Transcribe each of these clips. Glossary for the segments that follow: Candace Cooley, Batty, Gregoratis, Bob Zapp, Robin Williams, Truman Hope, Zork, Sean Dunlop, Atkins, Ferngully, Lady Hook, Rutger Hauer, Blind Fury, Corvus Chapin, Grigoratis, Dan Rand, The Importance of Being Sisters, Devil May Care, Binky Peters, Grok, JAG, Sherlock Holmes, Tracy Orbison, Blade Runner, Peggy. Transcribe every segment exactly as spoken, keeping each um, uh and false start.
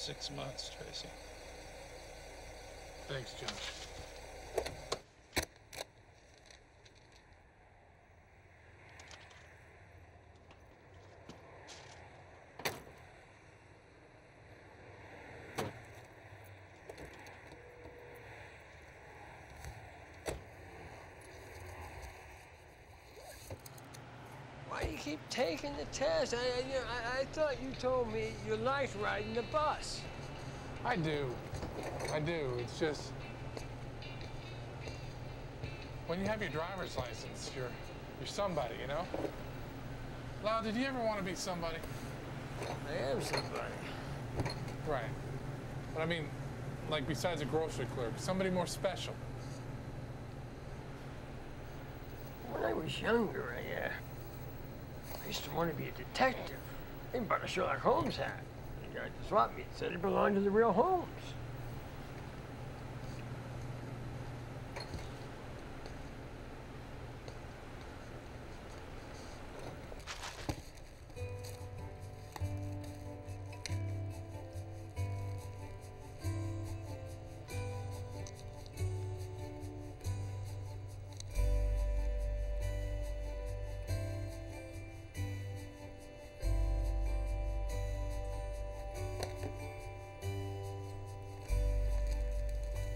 six months, Tracy. Thanks, Josh. Keep taking the test. I, I, you know, I, I thought you told me you liked riding the bus. I do. I do. It's just when you have your driver's license, you're you're somebody, you know. Lau, did you ever want to be somebody? I am somebody. Right. But I mean, like besides a grocery clerk, somebody more special. When I was younger, I. Uh... I used to want to be a detective. They bought a Sherlock Holmes hat. The guy that swapped me said it belonged to the real Holmes.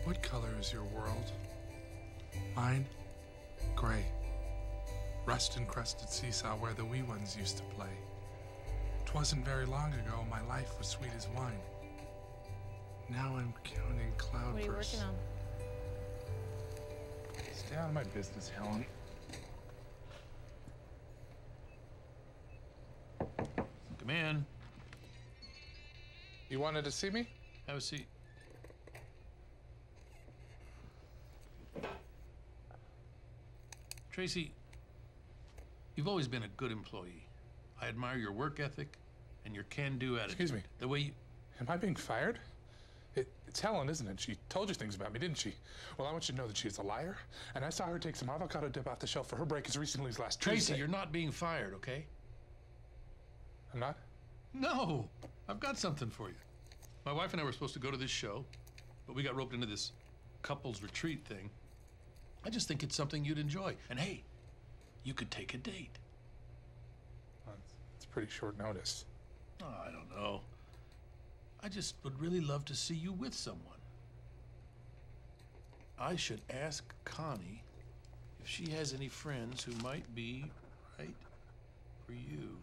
What color is your world? Mine? Gray. Rust-encrusted seesaw where the wee ones used to play. 'Twasn't very long ago my life was sweet as wine. Now I'm counting cloudbursts. What are you working on? Stay out of my business, Helen. Come in. You wanted to see me? Have a seat. Tracy, you've always been a good employee. I admire your work ethic and your can-do attitude. Excuse me. The way you... Am I being fired? It, it's Helen, isn't it? She told you things about me, didn't she? Well, I want you to know that she's a liar, and I saw her take some avocado dip off the shelf for her break as recently as last Tracy, Tuesday. You're not being fired, okay? I'm not? No. I've got something for you. My wife and I were supposed to go to this show, but we got roped into this couples retreat thing. I just think it's something you'd enjoy. And hey, you could take a date. Well, it's pretty short notice. Oh, I don't know. I just would really love to see you with someone. I should ask Connie if she has any friends who might be right for you.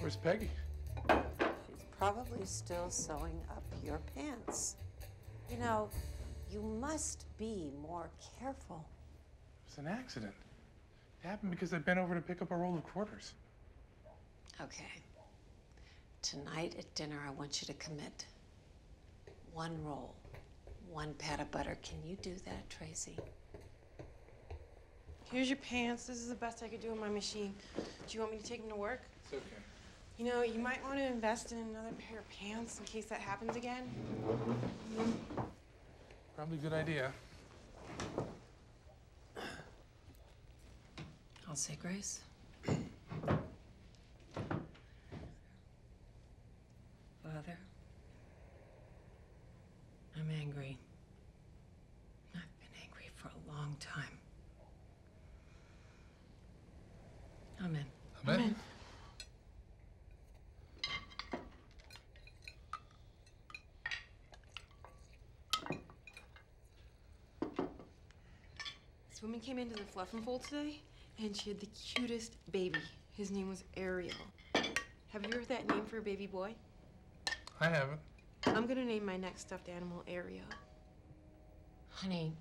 Where's Peggy? She's probably still sewing up your pants. You know, you must be more careful. It was an accident. It happened because I bent over to pick up a roll of quarters. Okay. Tonight at dinner, I want you to commit one roll, one pat of butter. Can you do that, Tracy? Here's your pants. This is the best I could do in my machine. Do you want me to take them to work? It's okay. You know, you might want to invest in another pair of pants in case that happens again. Probably a good idea. I'll say grace. Father, I'm angry. I've been angry for a long time. Amen. Amen. Amen. Woman came into the Fluff and Fold today, and she had the cutest baby. His name was Ariel. Have you heard that name for a baby boy? I haven't. I'm gonna name my next stuffed animal Ariel. Honey,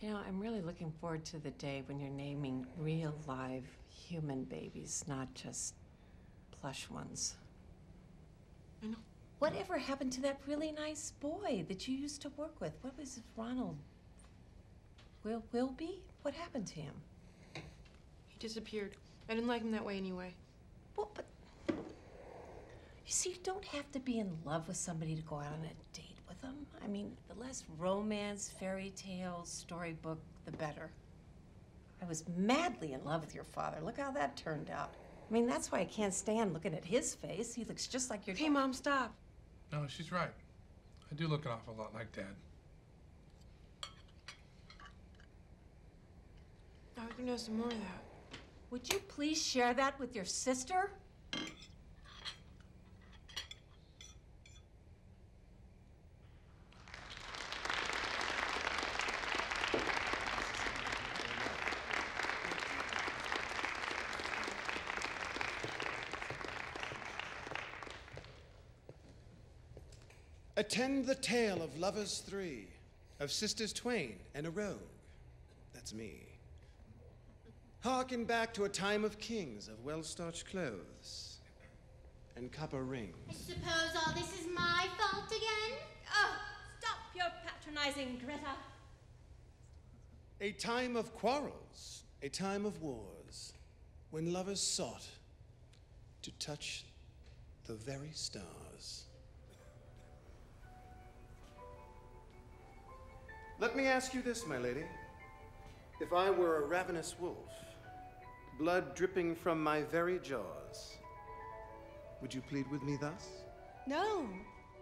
you know, I'm really looking forward to the day when you're naming real, live, human babies, not just plush ones. I know. Whatever happened to that really nice boy that you used to work with? What was it, Ronald? Will, will be? What happened to him? He disappeared. I didn't like him that way anyway. Well, but you see, you don't have to be in love with somebody to go out on a date with them. I mean, the less romance, fairy tale, storybook, the better. I was madly in love with your father. Look how that turned out. I mean, that's why I can't stand looking at his face. He looks just like your... Hey, Mom, stop. No, she's right. I do look an awful lot like Dad. I would know some more of that. Would you please share that with your sister? Attend the tale of lovers three, of sisters twain and a rogue. That's me. Harken back to a time of kings, of well-starched clothes and copper rings. I suppose all this is my fault again? Oh, stop your patronizing, Greta. A time of quarrels, a time of wars, when lovers sought to touch the very stars. Let me ask you this, my lady. If I were a ravenous wolf, blood dripping from my very jaws, would you plead with me thus? No,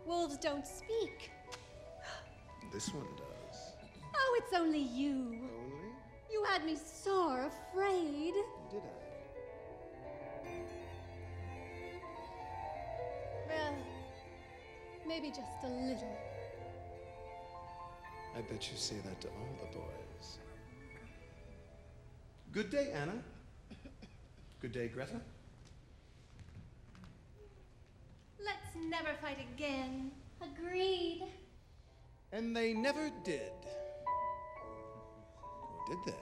wolves don't speak. This one does. Oh, it's only you. Only? You had me sore afraid. Did I? Well, maybe just a little. I bet you say that to all the boys. Good day, Anna. Good day, Greta. Let's never fight again. Agreed. And they never did. Or did they?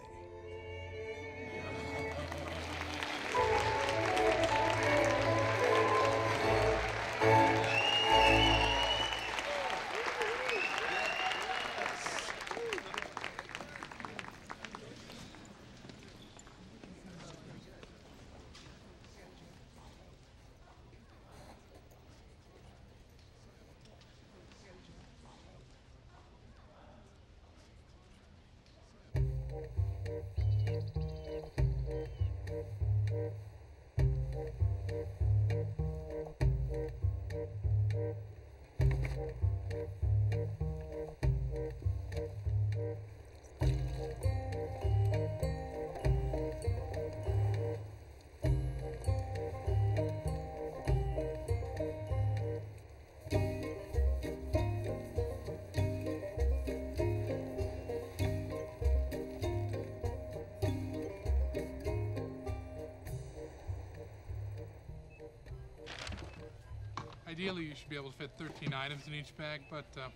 Ideally, you should be able to fit thirteen items in each bag, but uh,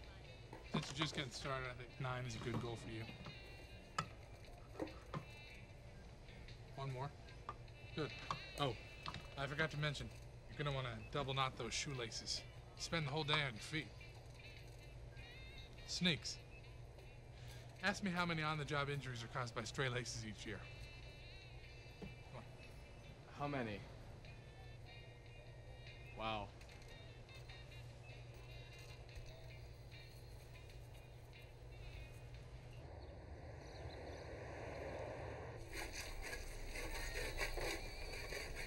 since you're just getting started, I think nine is a good goal for you. One more. Good. Oh, I forgot to mention, you're gonna wanna double knot those shoelaces. Spend the whole day on your feet. Sneaks. Ask me how many on-the-job injuries are caused by stray laces each year. Come on. How many? Wow.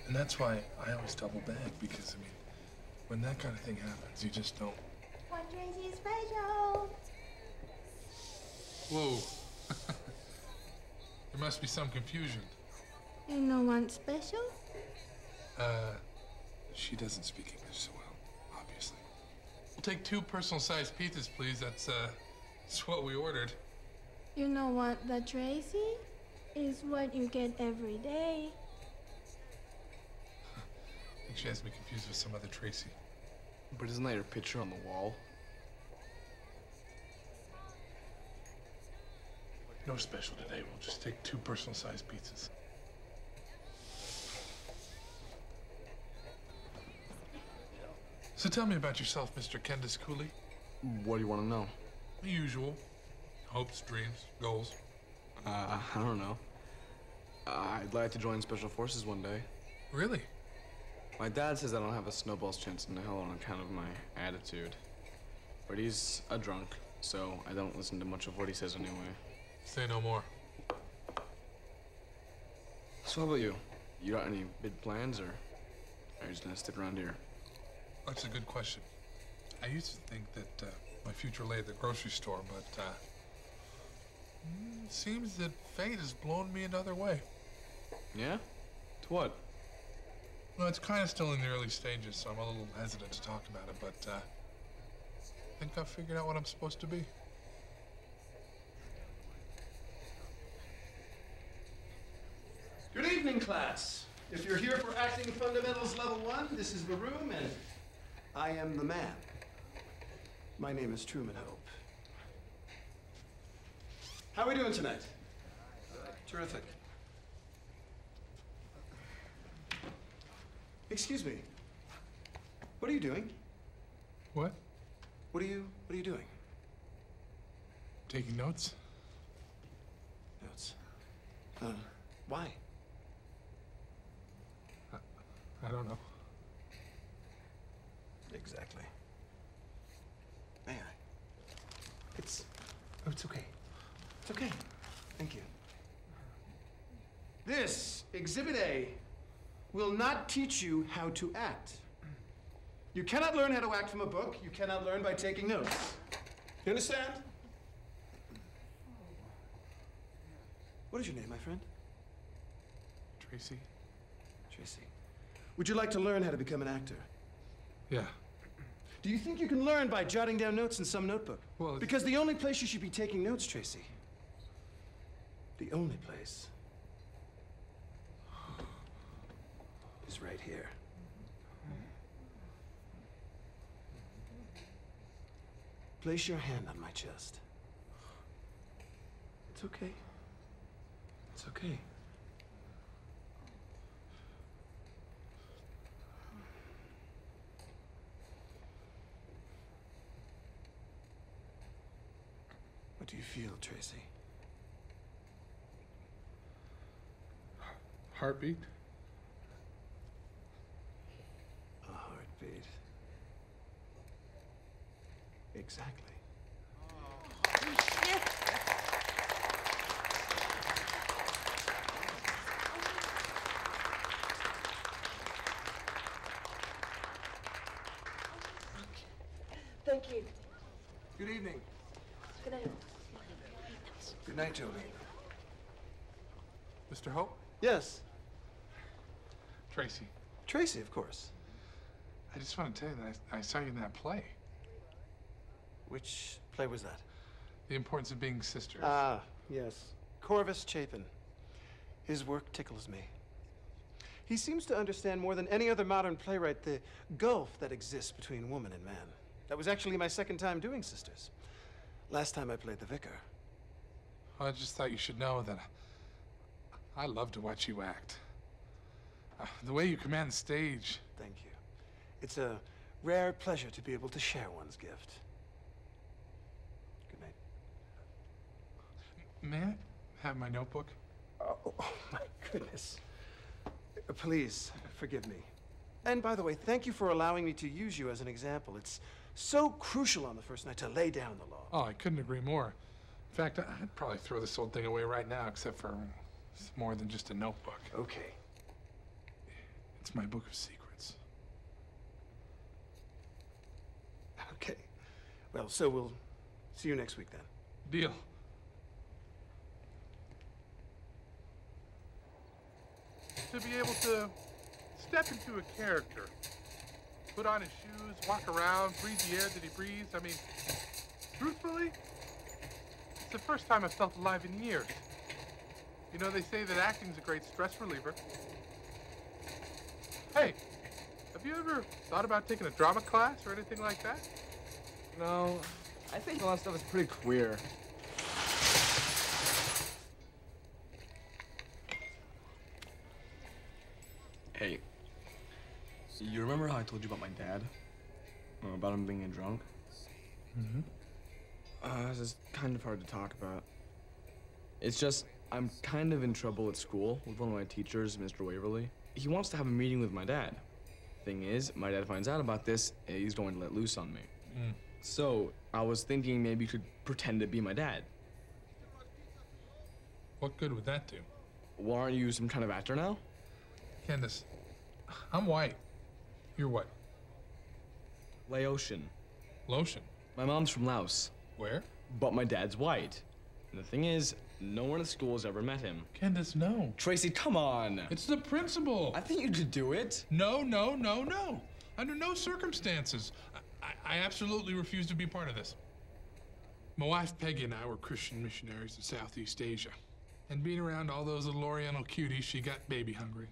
And that's why I always double bag, because, I mean, when that kind of thing happens, you just don't... One Tracy special! Whoa. There must be some confusion. Ain't no one special? Uh, she doesn't speak English so well, obviously. We'll take two personal-sized pizzas, please. That's, uh, that's what we ordered. You know what, the Tracy is what you get every day. I think she has me confused with some other Tracy. But isn't that her picture on the wall? No special today. We'll just take two personal-sized pizzas. So tell me about yourself, Mister Candace Cooley. What do you want to know? The usual. Hopes, dreams, goals. Uh, I don't know. Uh, I'd like to join Special Forces one day. Really? My dad says I don't have a snowball's chance in hell on account of my attitude. But he's a drunk, so I don't listen to much of what he says anyway. Say no more. So how about you? You got any big plans, or are you just gonna stick around here? That's a good question. I used to think that uh, my future lay at the grocery store, but uh, it seems that fate has blown me another way. Yeah? To what? Well, it's kind of still in the early stages, so I'm a little hesitant to talk about it, but uh, I think I've figured out what I'm supposed to be. Good evening, class. If you're here for Acting Fundamentals Level one, this is the room, and I am the man. My name is Truman Hope. How are we doing tonight? Uh, terrific. Excuse me. What are you doing? What? What are you, what are you doing? Taking notes. Notes? Uh, why? I, I don't know. Exactly. May I? It's, oh, it's okay. It's okay. Thank you. This, Exhibit A, will not teach you how to act. You cannot learn how to act from a book. You cannot learn by taking notes. You understand? What is your name, my friend? Tracy. Tracy. Would you like to learn how to become an actor? Yeah. Do you think you can learn by jotting down notes in some notebook? Well, because the only place you should be taking notes, Tracy, the only place is right here. Place your hand on my chest. It's okay. It's okay. What do you feel, Tracy? Heartbeat? A heartbeat. Exactly. Oh. Thank you. Good evening. Good night. Good night, Julie. Mister Hope? Yes. Tracy. Tracy, of course. I just want to tell you that I, I saw you in that play. Which play was that? The Importance of Being Sisters. Ah, yes. Corvus Chapin. His work tickles me. He seems to understand more than any other modern playwright the gulf that exists between woman and man. That was actually my second time doing Sisters. Last time I played the vicar. Well, I just thought you should know that I love to watch you act. Uh, the way you command the stage. Thank you. It's a rare pleasure to be able to share one's gift. May I have my notebook? Oh, oh, my goodness. Please, forgive me. And by the way, thank you for allowing me to use you as an example. It's so crucial on the first night to lay down the law. Oh, I couldn't agree more. In fact, I'd probably throw this old thing away right now, except for it's more than just a notebook. Okay. It's my book of secrets. Okay. Well, so we'll see you next week then. Deal. To be able to step into a character, put on his shoes, walk around, breathe the air that he breathes. I mean, truthfully, it's the first time I've felt alive in years. You know, they say that acting's a great stress reliever. Hey, have you ever thought about taking a drama class or anything like that? No, I think a lot of stuff is pretty queer. Hey, you remember how I told you about my dad? Or about him being a drunk? Mm-hmm. Uh, this is kind of hard to talk about. It's just, I'm kind of in trouble at school with one of my teachers, Mister Waverly. He wants to have a meeting with my dad. Thing is, my dad finds out about this, and he's going to let loose on me. Mm. So I was thinking maybe you could pretend to be my dad. What good would that do? Well, aren't you some kind of actor now? Candace, I'm white. You're what? Laotian. Laotian? My mom's from Laos. Where? But my dad's white. And the thing is, no one at school has ever met him. Candace, no. Tracy, come on. It's the principal. I think you could do it. No, no, no, no. Under no circumstances. I, I absolutely refuse to be part of this. My wife Peggy and I were Christian missionaries in Southeast Asia. And being around all those little Oriental cuties, she got baby hungry.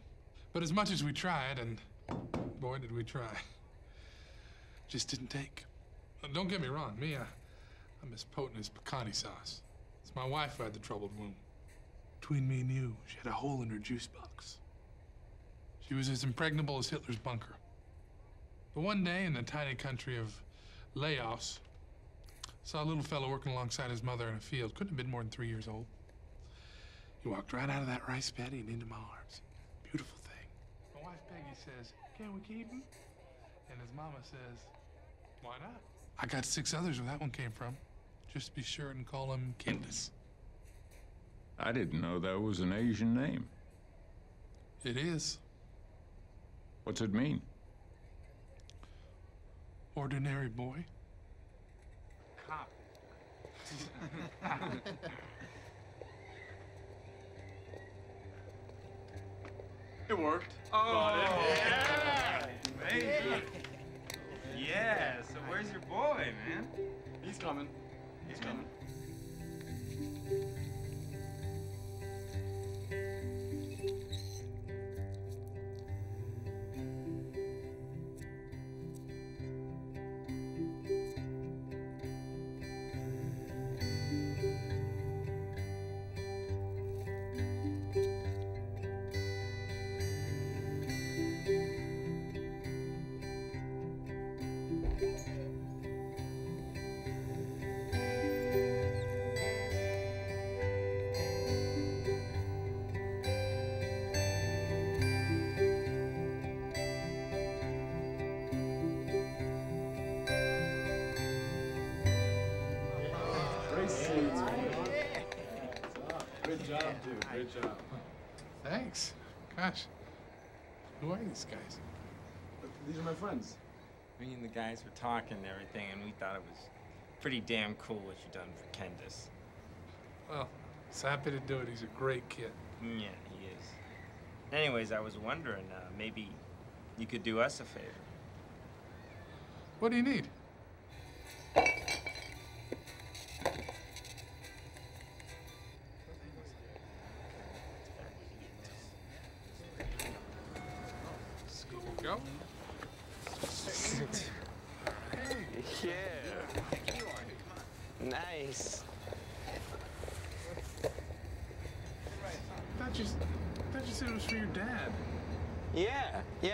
But as much as we tried, and boy, did we try, just didn't take. Don't get me wrong, me, I, I'm as potent as picante sauce. It's my wife who had the troubled womb. Between me and you, she had a hole in her juice box. She was as impregnable as Hitler's bunker. But one day in the tiny country of Laos, saw a little fellow working alongside his mother in a field. Couldn't have been more than three years old. He walked right out of that rice paddy and into my arms. Beautiful thing. My wife Peggy says, "Can we keep him?" And his mama says, "Why not?" I got six others where that one came from. Just be sure and call him Candace. I didn't know that was an Asian name. It is. What's it mean? Ordinary boy. Cop. It worked. Oh, Got it. Yeah! Amazing. Yeah, so where's your boy, man? He's coming. He's coming. Good job, dude. Good job. Thanks. Gosh. Who are these guys? These are my friends. Me and the guys were talking and everything, and we thought it was pretty damn cool what you done for Candace. Well, he's happy to do it. He's a great kid. Yeah, he is. Anyways, I was wondering, uh, maybe you could do us a favor. What do you need?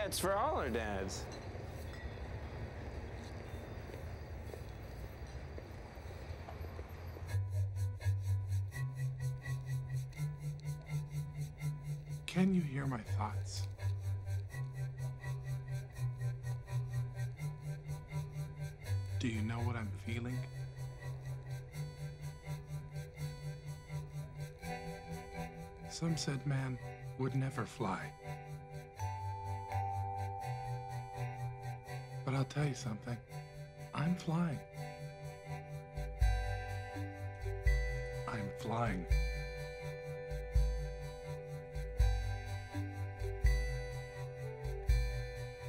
It's for all our dads. Can you hear my thoughts? Do you know what I'm feeling? Some said man would never fly. But I'll tell you something, I'm flying. I'm flying.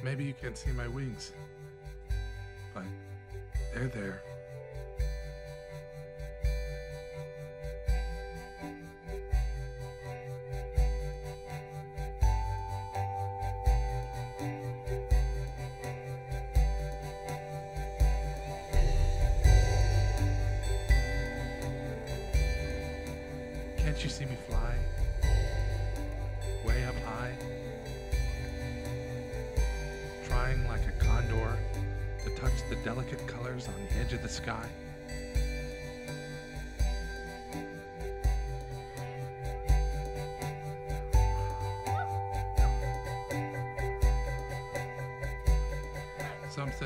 Maybe you can't see my wings, but they're there. Sky.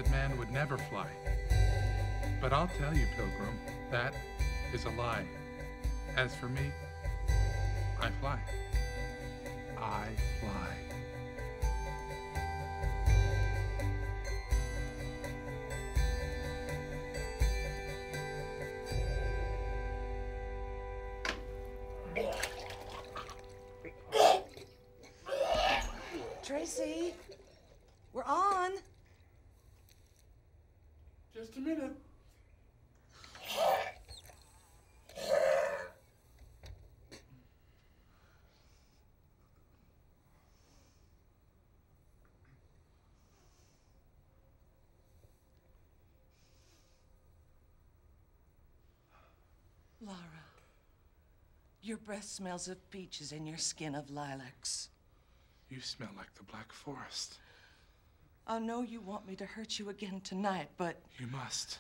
man would never fly. But I'll tell you, Pilgrim, that is a lie. As for me, I fly. I fly. Tracy, we're on. Just a minute. Lara, your breath smells of peaches and your skin of lilacs. You smell like the Black Forest. I know you want me to hurt you again tonight, but... You must.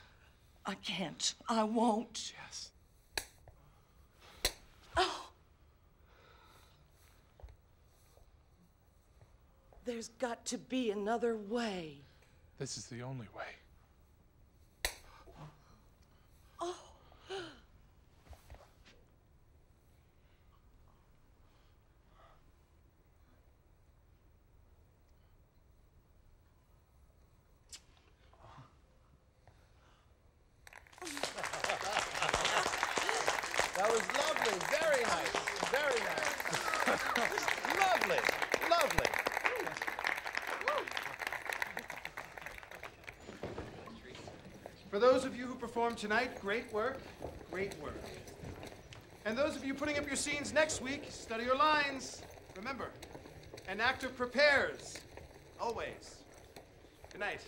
I can't. I won't. Yes. Oh! There's got to be another way. This is the only way. Oh! That was lovely, very nice, very nice. Lovely, lovely. For those of you who performed tonight, great work, great work. And those of you putting up your scenes next week, study your lines. Remember, an actor prepares, always. Good night.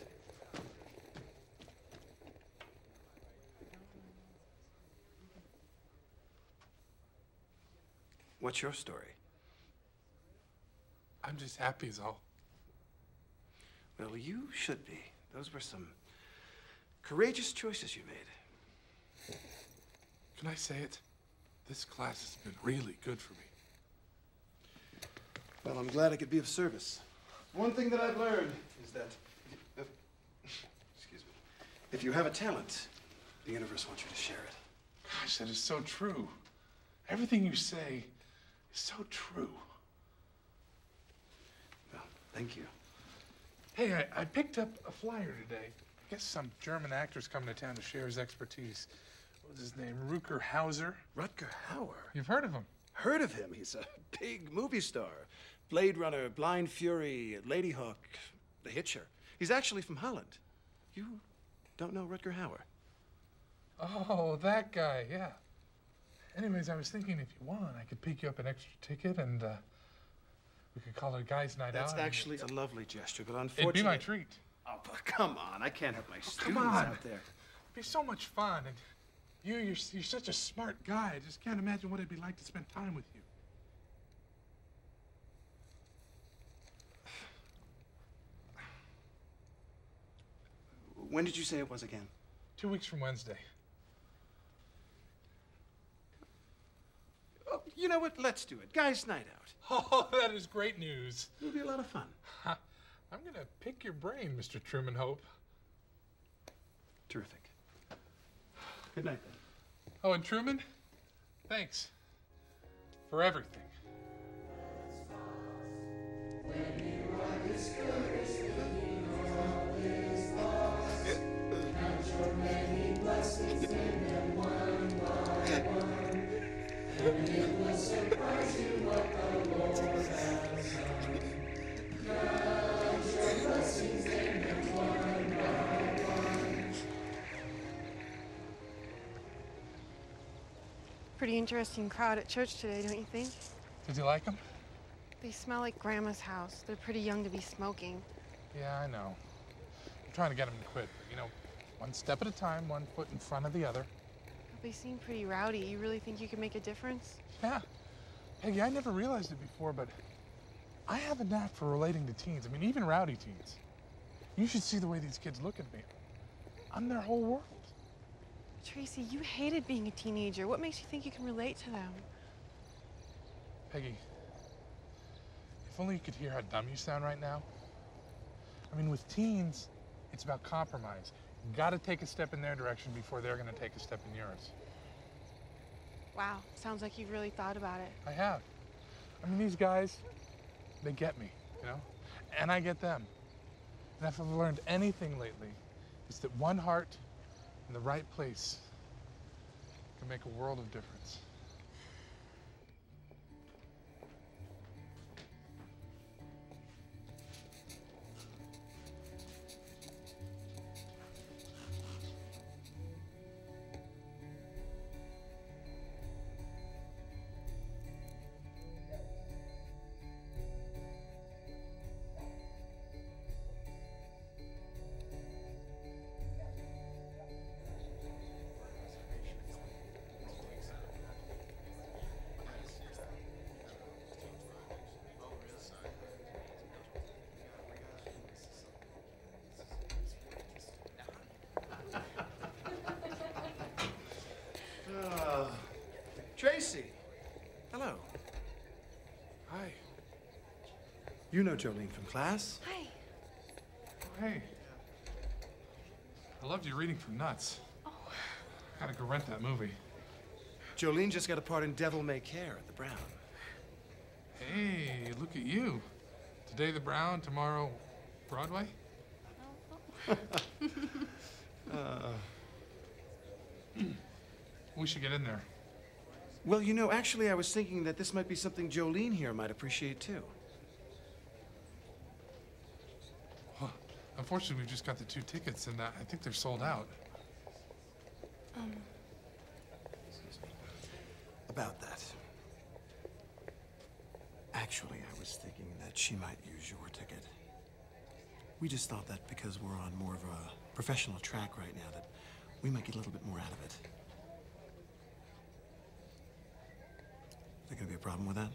What's your story? I'm just happy is all. Well, you should be. Those were some courageous choices you made. Can I say it? This class has been really good for me. Well, I'm glad I could be of service. One thing that I've learned is that, if, excuse me, if you have a talent, the universe wants you to share it. Gosh, that is so true. Everything you say, so true. Well, thank you. Hey, I, I picked up a flyer today. I guess some German actor's coming to town to share his expertise. What was his name? Rutger Hauer? Rutger Hauer? You've heard of him? Heard of him? He's a big movie star. Blade Runner, Blind Fury, Lady Hook, The Hitcher. He's actually from Holland. You don't know Rutger Hauer? Oh, that guy, yeah. Anyways, I was thinking if you want, I could pick you up an extra ticket and uh, we could call it a guy's night out. That's actually a lovely gesture, but unfortunately... It'd be my treat. Oh, but come on. I can't have my oh, students come on. out there. It'd be so much fun. And you, you're, you're such a smart guy. I just can't imagine what it'd be like to spend time with you. When did you say it was again? Two weeks from Wednesday. You know what? Let's do it. Guys' night out. Oh, that is great news. It'll be a lot of fun. I'm going to pick your brain, Mister Truman Hope. Terrific. Good night, then. Oh, and Truman, thanks for everything. And it will surprise you what the Lord has done. Count your blessings in them one by one. Pretty interesting crowd at church today, don't you think? Did you like them? They smell like Grandma's house. They're pretty young to be smoking. Yeah, I know. I'm trying to get them to quit, but you know, one step at a time, one foot in front of the other. They seem pretty rowdy. You really think you can make a difference? Yeah. Peggy, I never realized it before, but I have a knack for relating to teens. I mean, even rowdy teens. You should see the way these kids look at me. I'm their whole world. Tracy, you hated being a teenager. What makes you think you can relate to them? Peggy, if only you could hear how dumb you sound right now. I mean, with teens, It's about compromise. Got to take a step in their direction before they're going to take a step in yours. Wow, sounds like you've really thought about it. I have. I mean, these guys, they get me, you know? And I get them. And if I've learned anything lately, it's that one heart in the right place can make a world of difference. Tracy. Hello. Hi. You know Jolene from class? Hi. Oh, hey. I loved your reading from Nuts. Oh. Gotta go rent that movie. Jolene just got a part in Devil May Care at the Brown. Hey, look at you. Today the Brown, tomorrow Broadway? Oh. uh. We should get in there. Well, you know, actually, I was thinking that this might be something Jolene here might appreciate, too. Well, unfortunately, we've just got the two tickets, and uh, I think they're sold out. Um. About that. Actually, I was thinking that she might use your ticket. We just thought that because we're on more of a professional track right now, that we might get a little bit more out of it. Is there gonna be a problem with that?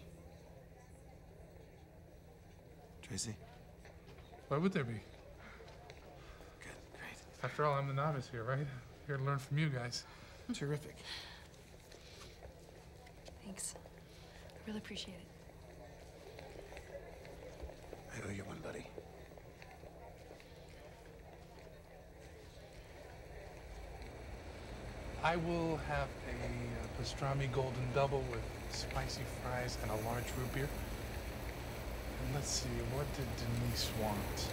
Tracy? Why would there be? Good, great. After all, I'm the novice here, right? Here to learn from you guys. Terrific. Thanks. I really appreciate it. I owe you one, buddy. I will have a pastrami golden double with spicy fries and a large root beer. And let's see, what did Denise want?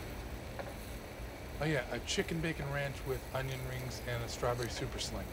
Oh yeah, a chicken bacon ranch with onion rings and a strawberry super sling.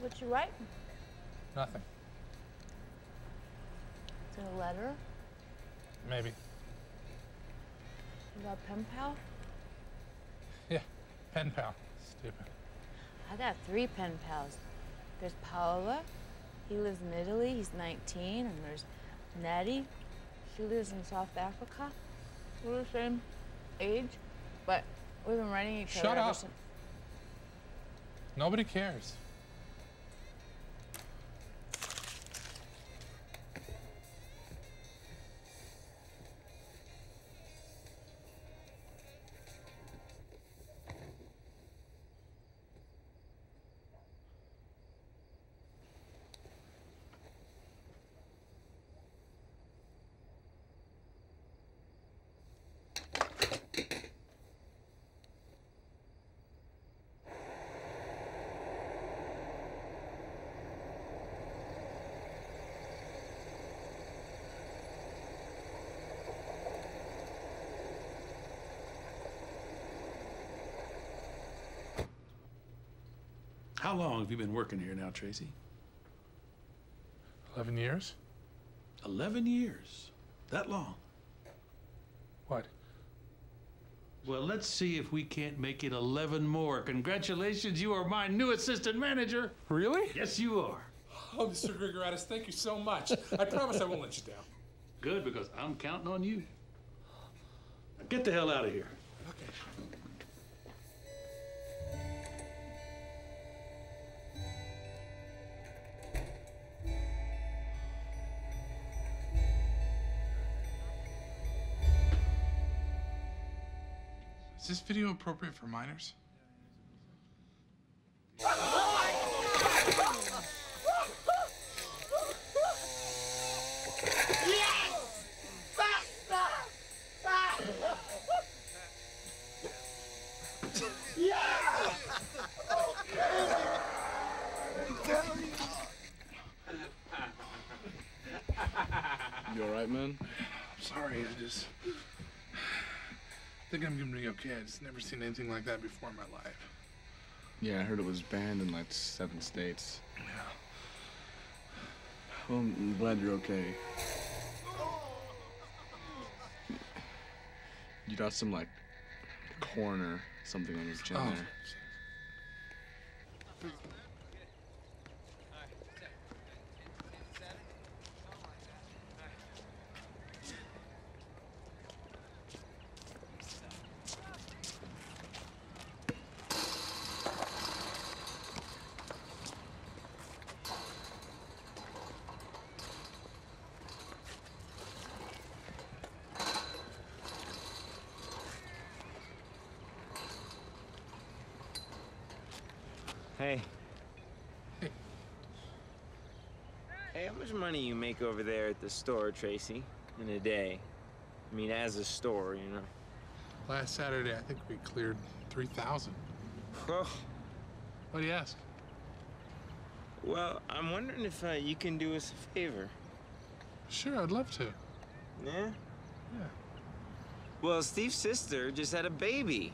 What you write? Nothing. Is it a letter? Maybe. You got a pen pal? Yeah, pen pal. Stupid. I got three pen pals. There's Paola. He lives in Italy. He's nineteen. And there's Natty. She lives in South Africa. We're the same age, but we've been writing each Shut other ever since. Nobody cares. How long have you been working here now, Tracy? Eleven years. Eleven years? That long? What? Well, let's see if we can't make it eleven more. Congratulations, you are my new assistant manager. Really? Yes, you are. Oh, Mister Grigoratis, thank you so much. I promise I won't let you down. Good, because I'm counting on you. Now get the hell out of here. Okay. Is this video appropriate for minors? I think I'm gonna be okay. I just never seen anything like that before in my life. Yeah, I heard it was banned in like seven states. Yeah. Well, I'm glad you're okay. You got some like corn or something on your chin oh. there. Hey. Hey. Hey, how much money you make over there at the store, Tracy, in a day? I mean, as a store, you know. Last Saturday, I think we cleared three thousand. Oh. What do you ask? Well, I'm wondering if uh, you can do us a favor. Sure, I'd love to. Yeah? Yeah. Well, Steve's sister just had a baby.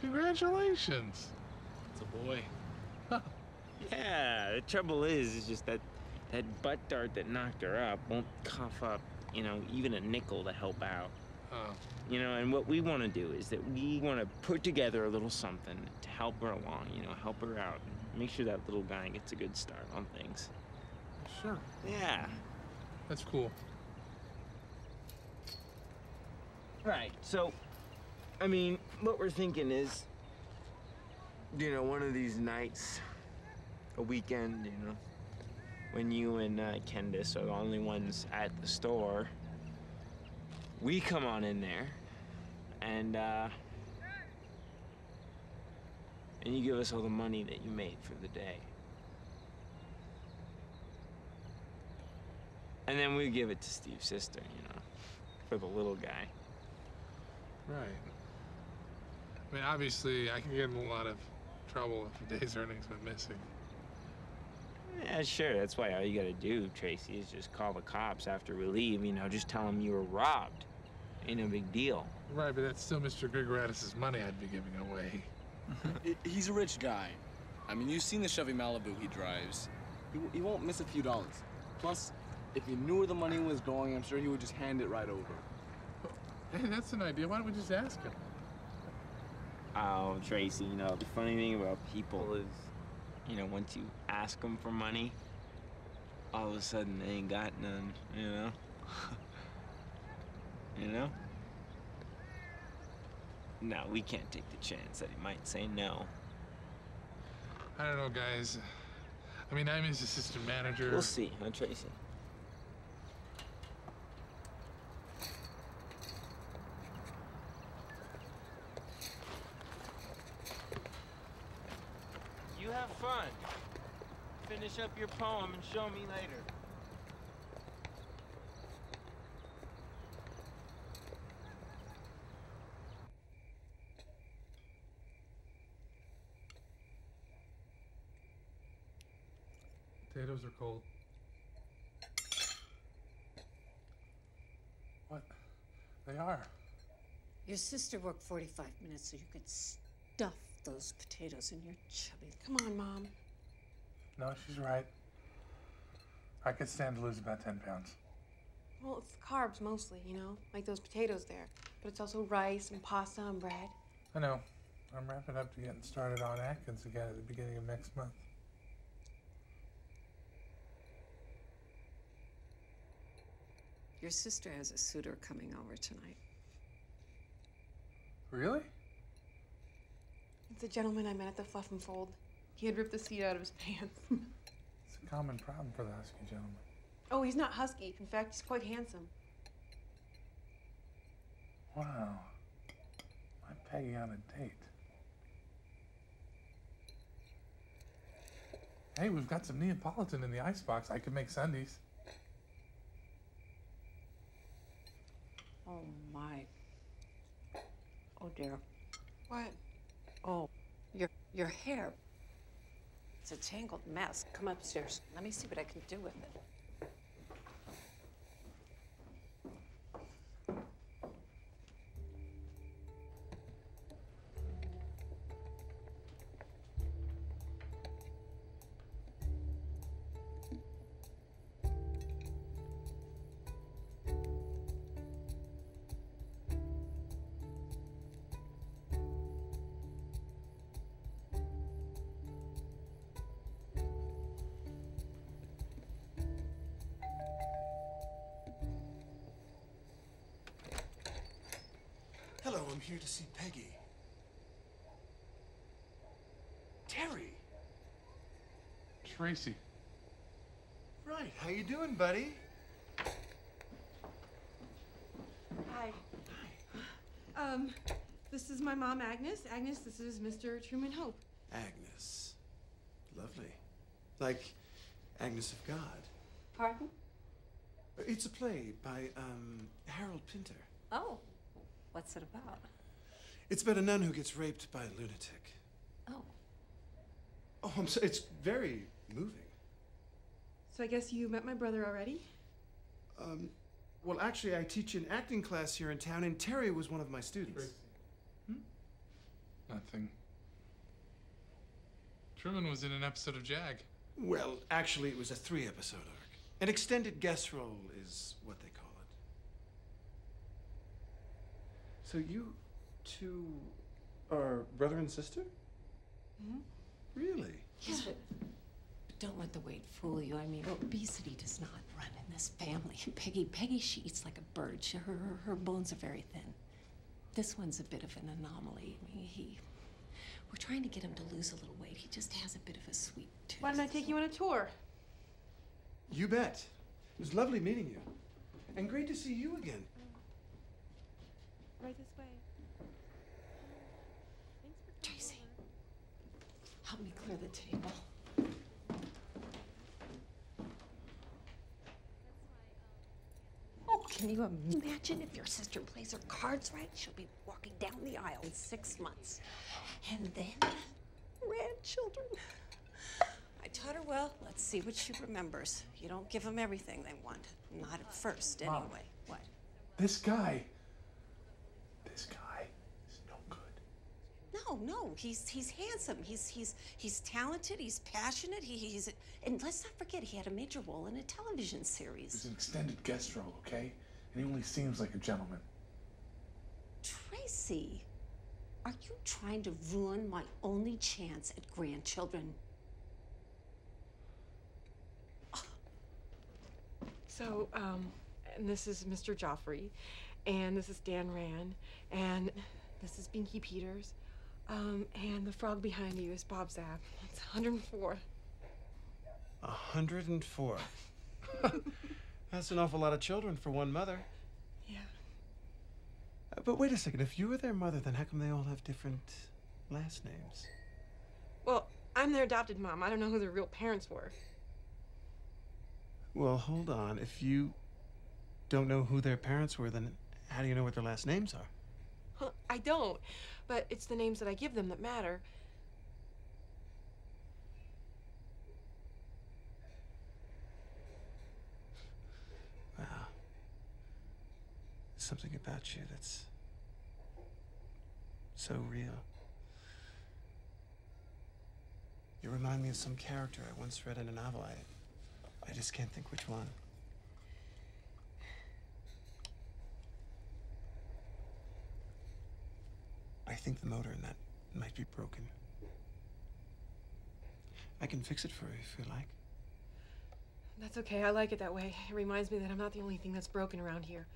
Congratulations. Boy. Huh. Yeah, the trouble is, is just that that butt dart that knocked her up won't cough up, you know, even a nickel to help out. Oh. You know, and what we want to do is that we want to put together a little something to help her along, you know, help her out. And make sure that little guy gets a good start on things. Sure. Yeah. That's cool. Right, so, I mean, what we're thinking is, you know, one of these nights, a weekend, you know, when you and uh, Candace are the only ones at the store, we come on in there, and uh, and you give us all the money that you made for the day, and then we give it to Steve's sister, you know, for the little guy. Right. I mean, obviously, I can get in a lot of trouble if a day's earnings went missing. Yeah, sure. That's why all you gotta do, Tracy, is just call the cops after we leave. You know, just tell them you were robbed. Ain't no big deal. Right, but that's still Mister Grigoratis' money I'd be giving away. He's a rich guy. I mean, you've seen the Chevy Malibu he drives. He, he won't miss a few dollars. Plus, if he knew where the money was going, I'm sure he would just hand it right over. Hey, that's an idea. Why don't we just ask him? Oh, Tracy, you know, the funny thing about people is, you know, once you ask them for money, all of a sudden they ain't got none, you know? You know? No, we can't take the chance that he might say no. I don't know, guys. I mean, I'm his assistant manager. We'll see, huh, Tracy? Finish up your poem and show me later. Potatoes are cold. What? They are. Your sister worked forty-five minutes so you could stuff those potatoes in your chubby. Come on, Mom. No, she's right. I could stand to lose about ten pounds. Well, it's carbs mostly, you know, like those potatoes there. But it's also rice and pasta and bread. I know. I'm wrapping up to getting started on Atkins again at the beginning of next month. Your sister has a suitor coming over tonight. Really? It's a gentleman I met at the Fluff and Fold. He had ripped the seat out of his pants. It's a common problem for the husky gentleman. Oh, he's not husky. In fact, he's quite handsome. Wow. I'm Peggy on a date. Hey, we've got some Neapolitan in the icebox. I could make sundaes. Oh, my. Oh, dear. What? Oh, your, your hair. It's a tangled mess. Come upstairs. Let me see what I can do with it. Hello, I'm here to see Peggy. Terry! Tracy. Right, how you doing, buddy? Hi. Hi. Um, this is my mom, Agnes. Agnes, this is Mister Truman Hope. Agnes. Lovely. Like Agnes of God. Pardon? It's a play by, um, Harold Pinter. Oh. What's it about? It's about a nun who gets raped by a lunatic. Oh. Oh, I'm sorry. It's very moving. So I guess you met my brother already? Um, well, actually, I teach an acting class here in town, and Terry was one of my students. Hmm? Nothing. Truman was in an episode of JAG. Well, actually, it was a three-episode arc. An extended guest role is what they call it. So you two are brother and sister? Mm-hmm. Really? Yes, but don't let the weight fool you. I mean, obesity does not run in this family. Peggy, Peggy, she eats like a bird. She, her, her, her bones are very thin. This one's a bit of an anomaly. I mean, he, we're trying to get him to lose a little weight. He just has a bit of a sweet tooth. Why don't I take you on a tour? You bet. It was lovely meeting you. And great to see you again. Right this way. Tracy, help me clear the table. Oh, can you imagine if your sister plays her cards right? She'll be walking down the aisle in six months. And then, grandchildren. I taught her well. Let's see what she remembers. You don't give them everything they want. Not at first, anyway. Mom, what? This guy. This guy is no good. No, no, he's he's handsome. He's he's he's talented. He's passionate. He, he's and let's not forget he had a major role in a television series. It was an extended guest role, okay? And he only seems like a gentleman. Tracy, are you trying to ruin my only chance at grandchildren? Oh. So, um, and this is Mister Joffrey. And this is Dan Rand, and this is Binky Peters, um, and the frog behind you is Bob Zapp. It's one hundred and four. one hundred and four. That's an awful lot of children for one mother. Yeah. Uh, but wait a second, if you were their mother, then how come they all have different last names? Well, I'm their adopted mom. I don't know who their real parents were. Well, hold on. If you don't know who their parents were, then how do you know what their last names are? Well, I don't, but it's the names that I give them that matter. Wow. There's something about you that's so real. You remind me of some character I once read in a novel. I, I just can't think which one. I think the motor in that might be broken. I can fix it for you if you like. That's okay. I like it that way. It reminds me that I'm not the only thing that's broken around here.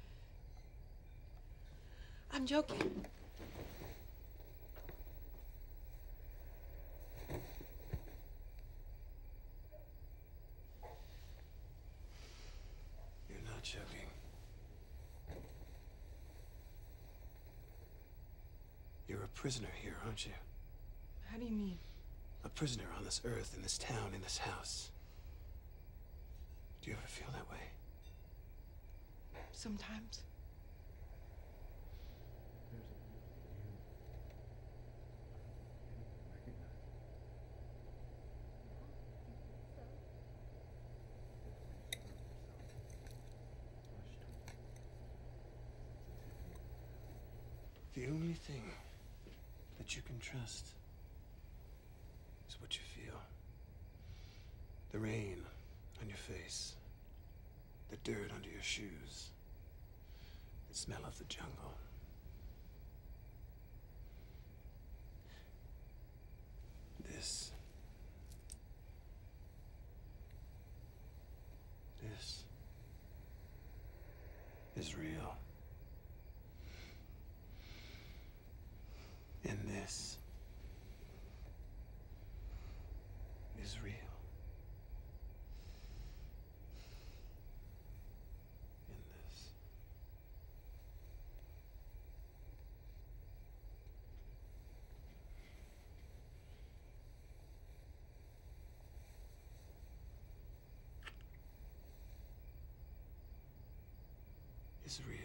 I'm joking. You're not joking. You're a prisoner here, aren't you? How do you mean? A prisoner on this earth, in this town, in this house. Do you ever feel that way? Sometimes. The only thing that you can trust is what you feel. The rain on your face, the dirt under your shoes, the smell of the jungle. This. This is real. And this is real. And this. Is real.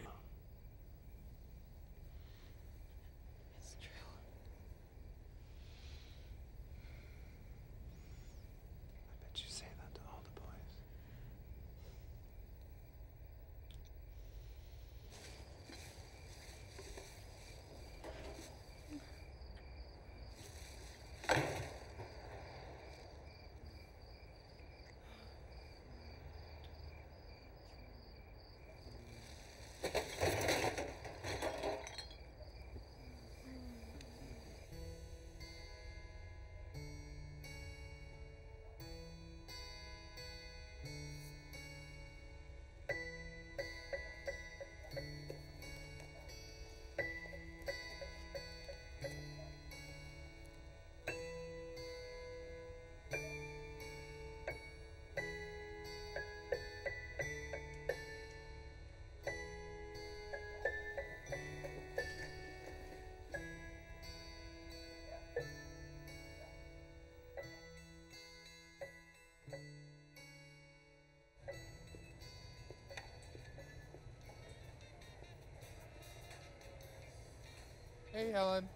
Hey, Helen.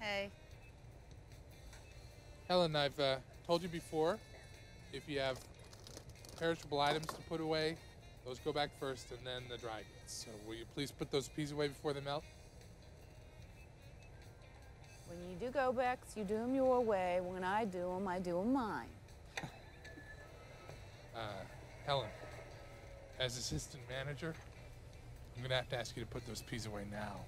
Hey. Helen, I've uh, told you before, if you have perishable items to put away, those go back first and then the dry goods. So will you please put those peas away before they melt? When you do go backs, you do them your way. When I do them, I do them mine. uh, Helen, as assistant manager, I'm gonna have to ask you to put those peas away now.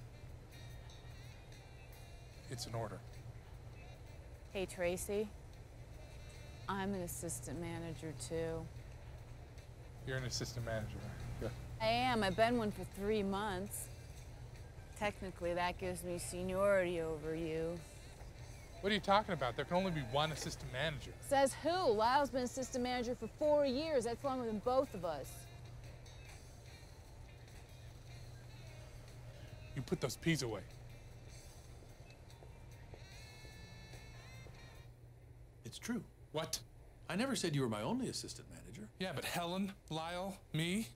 It's an order. Hey, Tracy. I'm an assistant manager, too. You're an assistant manager, right? Yeah. I am. I've been one for three months. Technically, that gives me seniority over you. What are you talking about? There can only be one assistant manager. Says who? Lyle's been assistant manager for four years. That's longer than both of us. You put those peas away. It's true. What? I never said you were my only assistant manager. Yeah, but Helen, Lyle, me,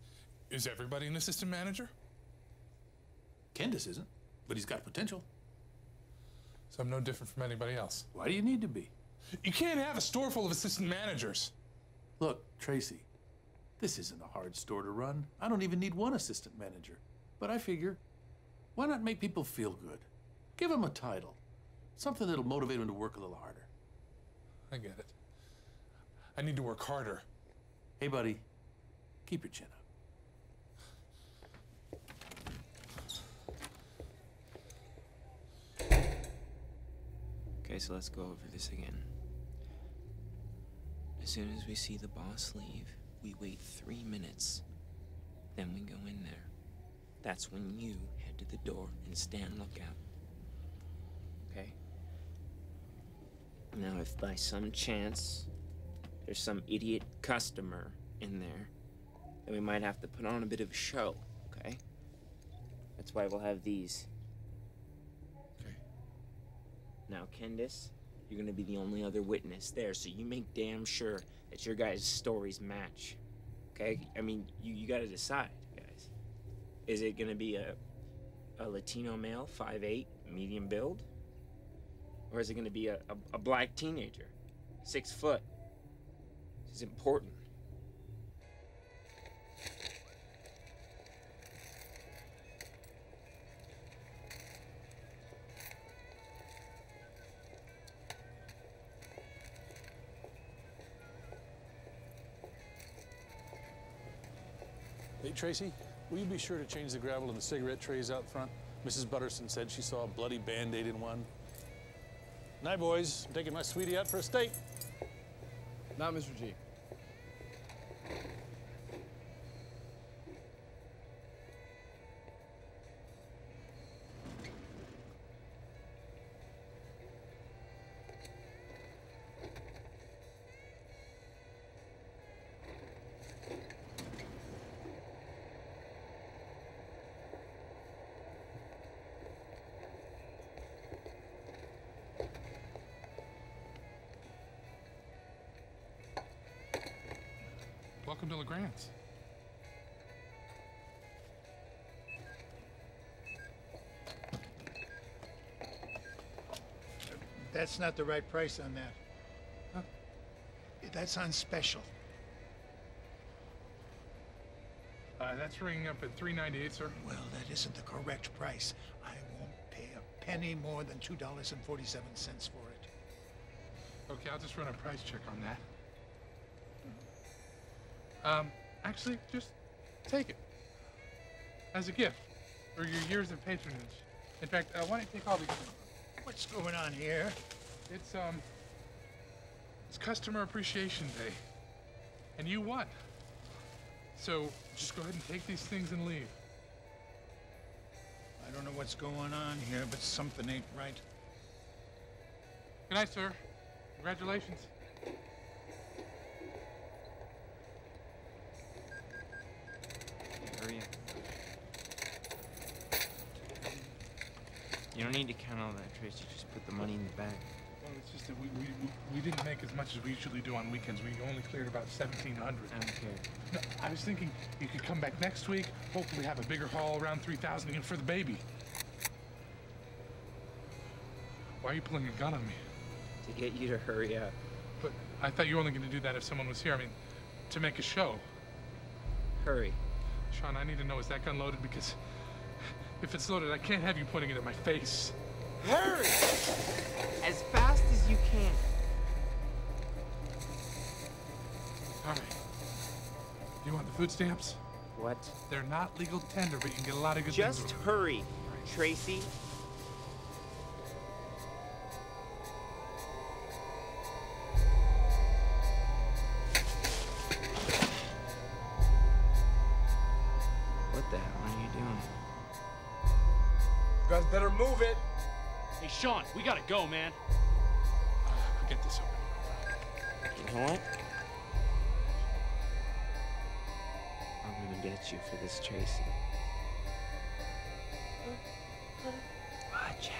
is everybody an assistant manager? Candace isn't, but he's got potential. So I'm no different from anybody else. Why do you need to be? You can't have a store full of assistant managers. Look, Tracy, this isn't a hard store to run. I don't even need one assistant manager. But I figure, why not make people feel good? Give them a title, something that'll motivate them to work a little harder. I get it. I need to work harder. Hey, buddy, keep your chin up. Okay, so let's go over this again. As soon as we see the boss leave, we wait three minutes. Then we go in there. That's when you head to the door and stand lookout. Okay? Now, if by some chance there's some idiot customer in there, then we might have to put on a bit of a show, okay? That's why we'll have these. Okay. Now, Candace, you're gonna be the only other witness there, so you make damn sure that your guys' stories match, okay? I mean, you, you gotta decide, guys. Is it gonna be a, a Latino male, five eight, medium build? Or is it gonna be a, a, a black teenager, six foot? This is important. Hey, Tracy, will you be sure to change the gravel in the cigarette trays out front? Missus Butterson said she saw a bloody Band-Aid in one. Night, boys. I'm taking my sweetie out for a steak. Not Mister G. Welcome to LeGrand's. That's not the right price on that. Huh? That's on special. Uh, that's ringing up at three ninety-eight, sir. Well, that isn't the correct price. I won't pay a penny more than two dollars and forty-seven cents for it. Okay, I'll just run a price check on that. Um, actually, just take it as a gift for your years of patronage. In fact, uh, why don't you take all the gifts? What's going on here? It's, um, it's Customer Appreciation Day, and you won. So just go ahead and take these things and leave. I don't know what's going on here, but something ain't right. Good night, sir. Congratulations. You don't need to count all that, Tracy. Just put the money in the bag. Well, it's just that we, we, we didn't make as much as we usually do on weekends. We only cleared about seventeen hundred. I don't care. No, I was thinking you could come back next week, hopefully have a bigger haul, around three thousand again for the baby. Why are you pulling a gun on me? To get you to hurry up. But I thought you were only going to do that if someone was here. I mean, to make a show. Hurry. Sean, I need to know, is that gun loaded? Because if it's loaded, I can't have you pointing it at my face. Hurry! As fast as you can. All right. Do you want the food stamps? What? They're not legal tender, but you can get a lot of good things. Just hurry, Tracy. Better move it. Hey, Sean, we gotta go, man. Uh, get this open. You know what? I'm gonna get you for this, Tracy. Watch out.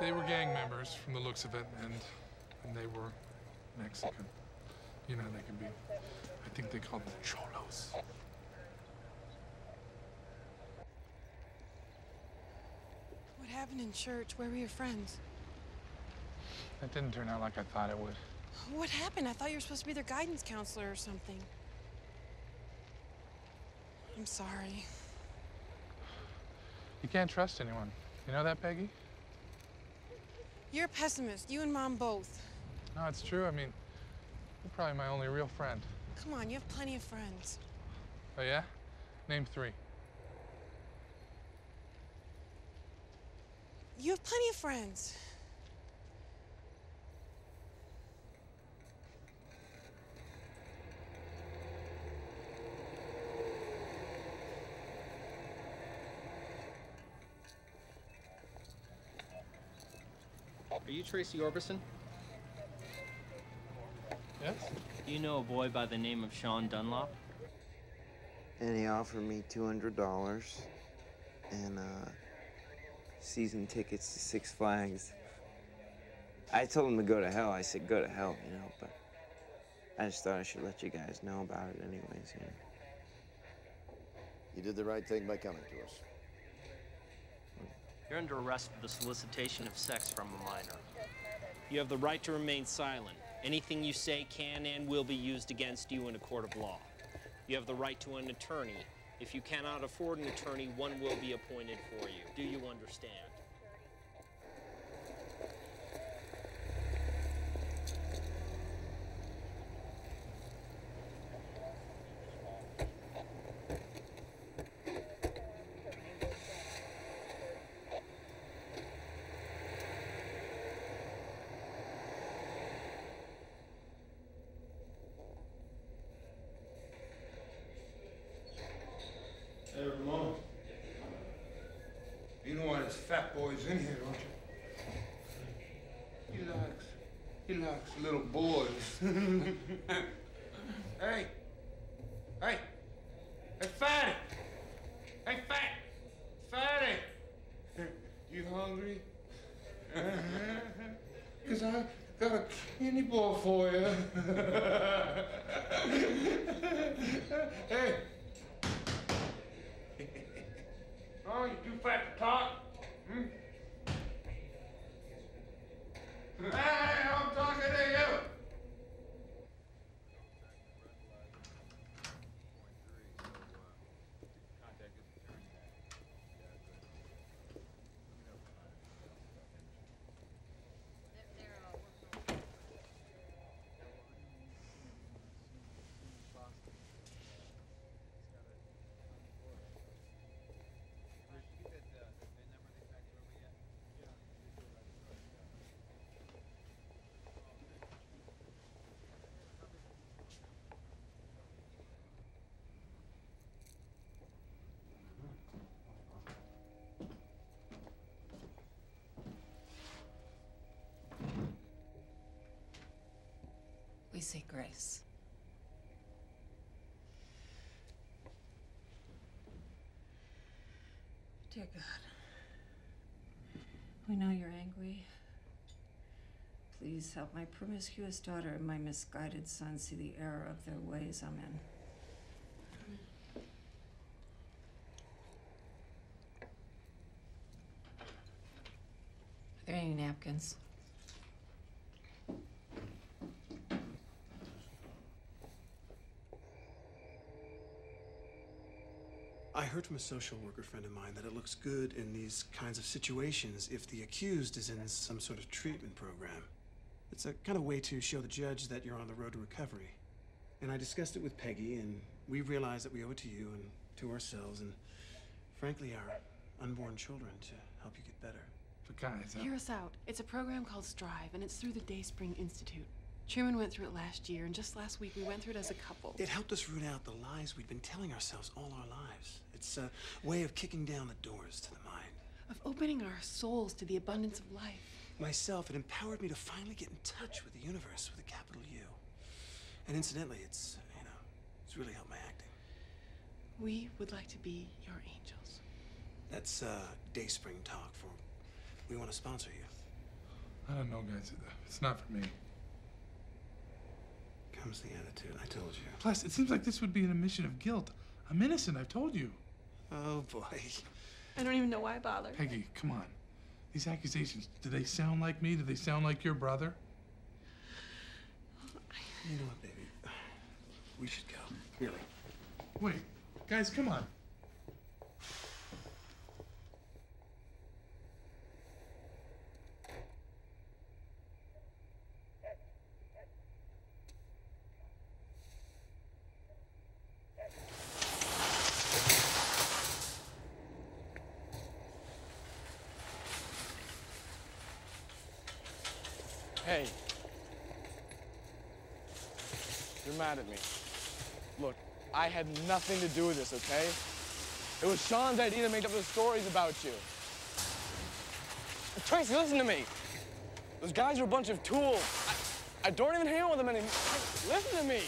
They were gang members, from the looks of it, and, and they were Mexican. You know how they can be. I think they called them cholos. What happened in church? Where were your friends? That didn't turn out like I thought it would. What happened? I thought you were supposed to be their guidance counselor or something. I'm sorry. You can't trust anyone. You know that, Peggy? You're a pessimist, you and Mom both. No, it's true. I mean, you're probably my only real friend. Come on, you have plenty of friends. Oh, yeah? Name three. You have plenty of friends. Are you Tracy Orbison? Yes. Do you know a boy by the name of Sean Dunlop? And he offered me two hundred dollars and uh, season tickets to Six Flags. I told him to go to hell. I said, go to hell, you know, but I just thought I should let you guys know about it anyways, you know. You did the right thing by coming to us. You're under arrest for the solicitation of sex from a minor. You have the right to remain silent. Anything you say can and will be used against you in a court of law. You have the right to an attorney. If you cannot afford an attorney, one will be appointed for you. Do you understand? Fat boy's in here, don't you? He likes, he likes little boys. Hey, hey, hey, Fatty! Hey, Fat, Fatty! You hungry? Cause I got a candy bar for you. Hey! Oh, you too fat to talk? Hmm? Hey, I'm talking to you! Say grace. Dear God, we know you're angry. Please help my promiscuous daughter and my misguided son see the error of their ways. Amen. Are there any napkins? I heard from a social worker friend of mine that it looks good in these kinds of situations if the accused is in some sort of treatment program. It's a kind of way to show the judge that you're on the road to recovery. And I discussed it with Peggy, and we realized that we owe it to you and to ourselves and, frankly, our unborn children to help you get better. But guys, hear us out. It's a program called Strive, and it's through the Dayspring Institute. Truman went through it last year, and just last week we went through it as a couple. It helped us root out the lies we'd been telling ourselves all our lives. It's a way of kicking down the doors to the mind. Of opening our souls to the abundance of life. Myself, it empowered me to finally get in touch with the universe with a capital U. And incidentally, it's, you know, it's really helped my acting. We would like to be your angels. That's uh, Dayspring talk for we want to sponsor you. I don't know, guys. It's not for me. Comes the attitude. I told you. Plus, it seems like this would be an admission of guilt. I'm innocent. I've told you. Oh, boy. I don't even know why I bother. Peggy, come on. These accusations, do they sound like me? Do they sound like your brother? You know what, baby? We should go. Really. Wait. Guys, come on. Hey. You're mad at me. Look, I had nothing to do with this, okay? It was Sean's idea to make up those stories about you. Tracy, listen to me. Those guys are a bunch of tools. I, I don't even hang out with them anymore. Listen to me.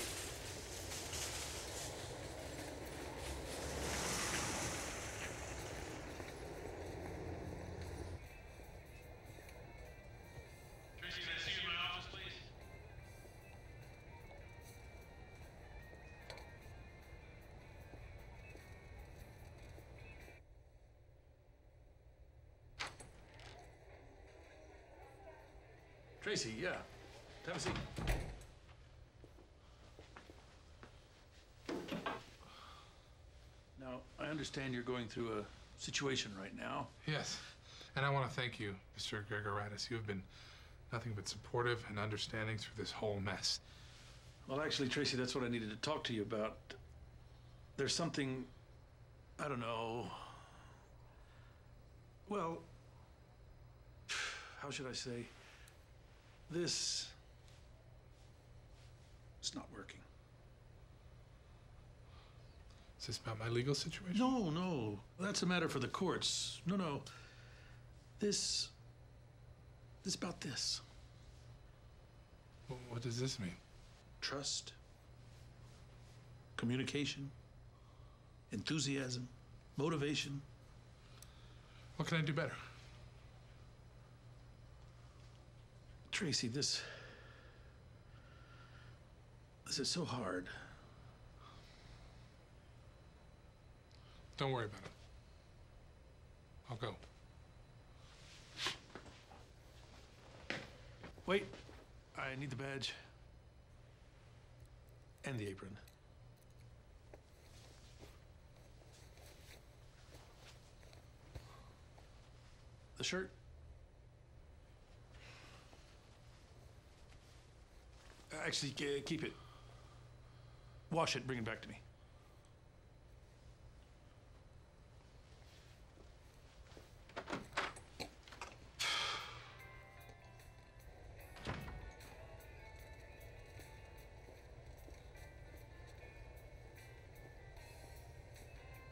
Tracy, yeah. Have a seat. Now, I understand you're going through a situation right now. Yes, and I want to thank you, Mister Gregoratis. You have been nothing but supportive and understanding through this whole mess. Well, actually, Tracy, that's what I needed to talk to you about. There's something, I don't know, well, how should I say? This, it's not working. Is this about my legal situation? No, no, that's a matter for the courts. No, no, this, this is about this. Well, what does this mean? Trust, communication, enthusiasm, motivation. What can I do better? Tracy, this, this is so hard. Don't worry about it. I'll go. Wait, I need the badge and the apron. The shirt. Actually, uh, keep it. Wash it, bring it back to me.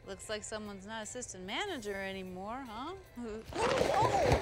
Looks like someone's not assistant manager anymore, huh? Oh!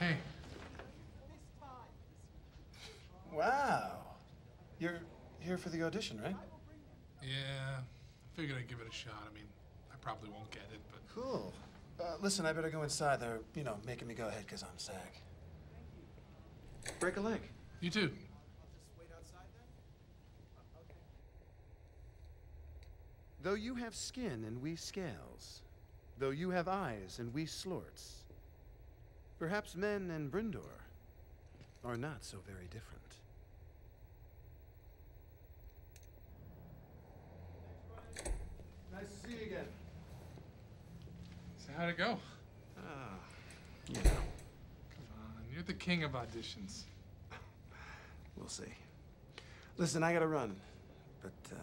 Hey. Wow. You're here for the audition, right? Yeah. I figured I'd give it a shot. I mean, I probably won't get it, but... Cool. Uh, listen, I better go inside. They're, you know, making me go ahead because I'm sack. Break a leg. You too. Though you have skin and we scales, though you have eyes and we slorts, perhaps men and Brindor are not so very different. Nice to see you again. So how'd it go? Ah, you know. Come on, you're the king of auditions. We'll see. Listen, I gotta run, but uh,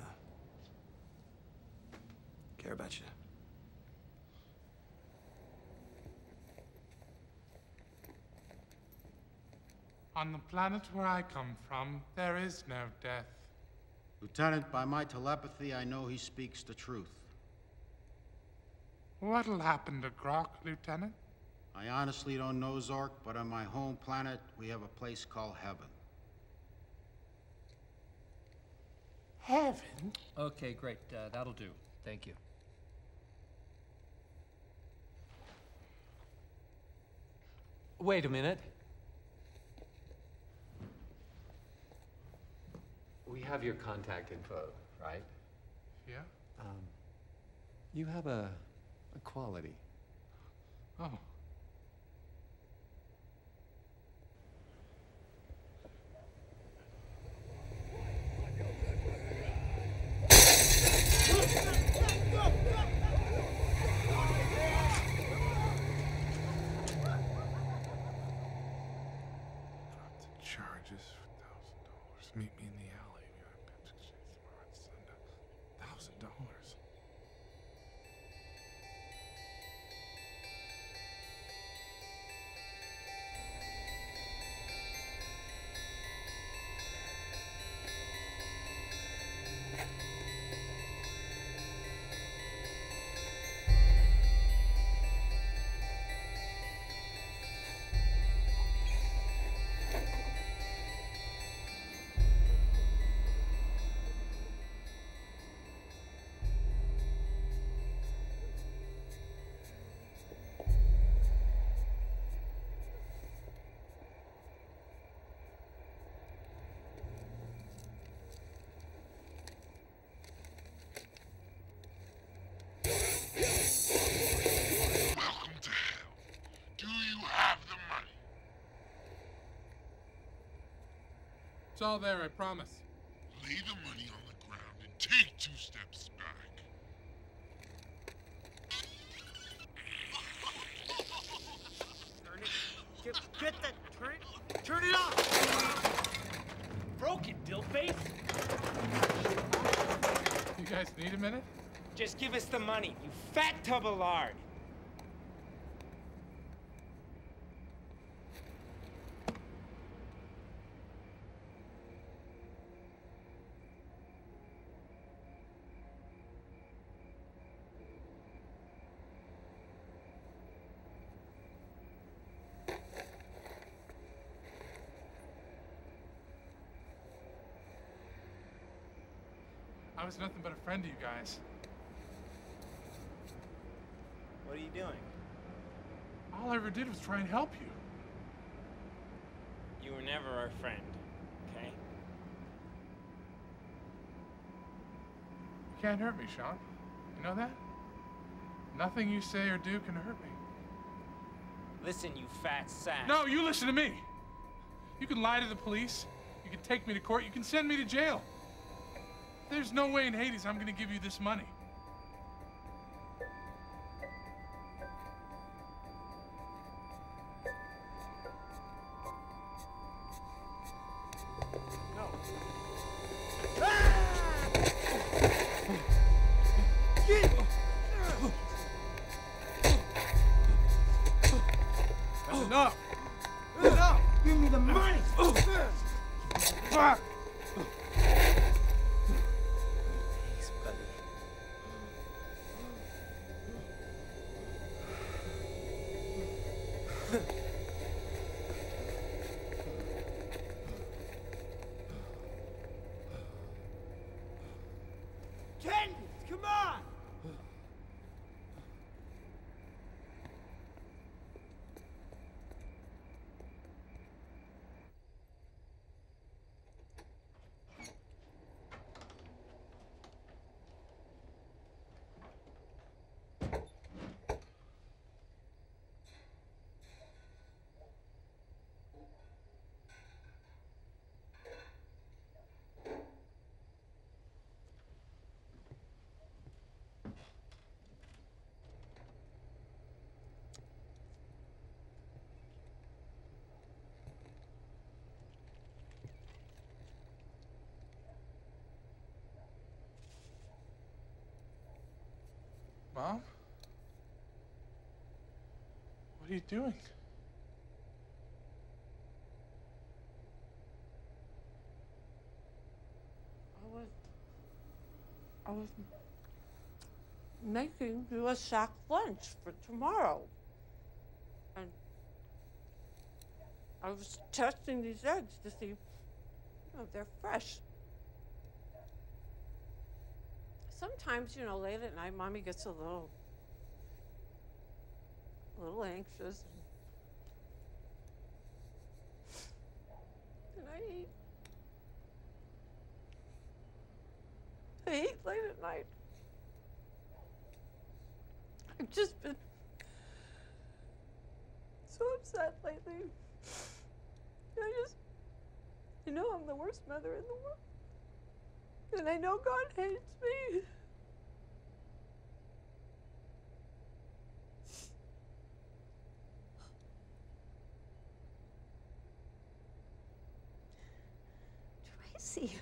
care about you. On the planet where I come from, there is no death. Lieutenant, by my telepathy, I know he speaks the truth. What'll happen to Grok, Lieutenant? I honestly don't know, Zork, but on my home planet, we have a place called Heaven. Heaven? Okay, great. Uh, that'll do. Thank you. Wait a minute. We have your contact info, right? Yeah. Um, you have a, a quality. Oh. It's all there, I promise. Lay the money on the ground and take two steps back. Turn it. Get, get that. Turn it. Turn it off. Broke it, dillface. You guys need a minute? Just give us the money, you fat tub of lard. I was nothing but a friend to you guys. What are you doing? All I ever did was try and help you. You were never our friend, okay? You can't hurt me, Sean. You know that? Nothing you say or do can hurt me. Listen, you fat sack. No, you listen to me. You can lie to the police. You can take me to court. You can send me to jail. There's no way in Hades I'm gonna give you this money. Mom? What are you doing? I was I was making you a sack lunch for tomorrow. And I was testing these eggs to see, you know, if they're fresh. Sometimes, you know, late at night, Mommy gets a little, a little anxious. And I eat. I eat late at night. I've just been so upset lately. I just, you know, I'm the worst mother in the world. And I know God hates me. Tracy,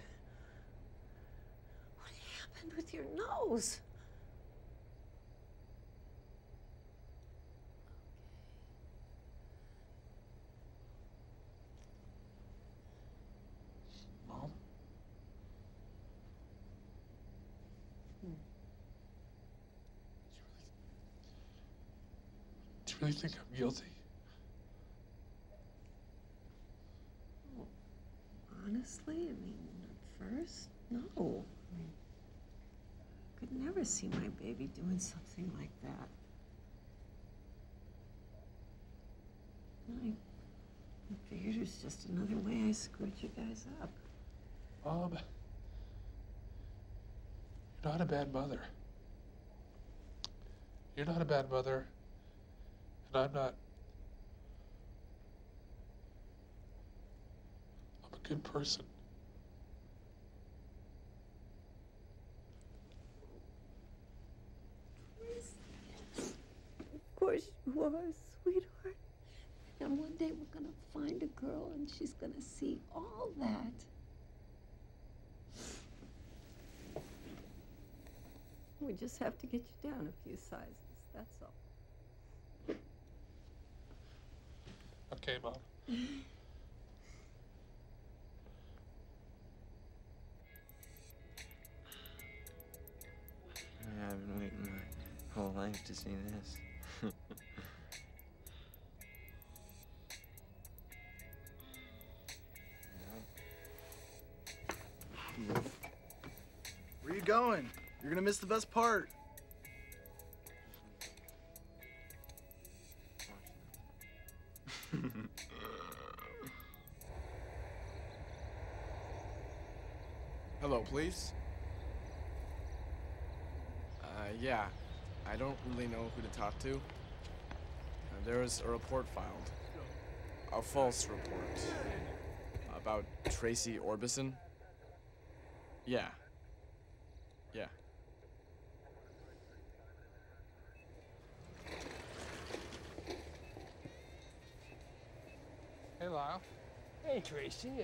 what happened with your nose? I really think I'm guilty. Well, honestly, I mean, at first, no. I mean, I could never see my baby doing something like that. I, I figured it was just another way I screwed you guys up. Bob, you're not a bad mother. You're not a bad mother. And I'm not. I'm a good person. Of course you are, sweetheart. And one day we're gonna find a girl and she's gonna see all that. We just have to get you down a few sizes, that's all. Okay, Mom. I've been waiting my whole life to see this. Where are you going? You're gonna miss the best part. Hello, police. Uh, yeah, I don't really know who to talk to. Uh, there was a report filed, a false report, about Tracy Orbison. Yeah. Yeah. Hey, Lyle. Hey, Tracy. Uh,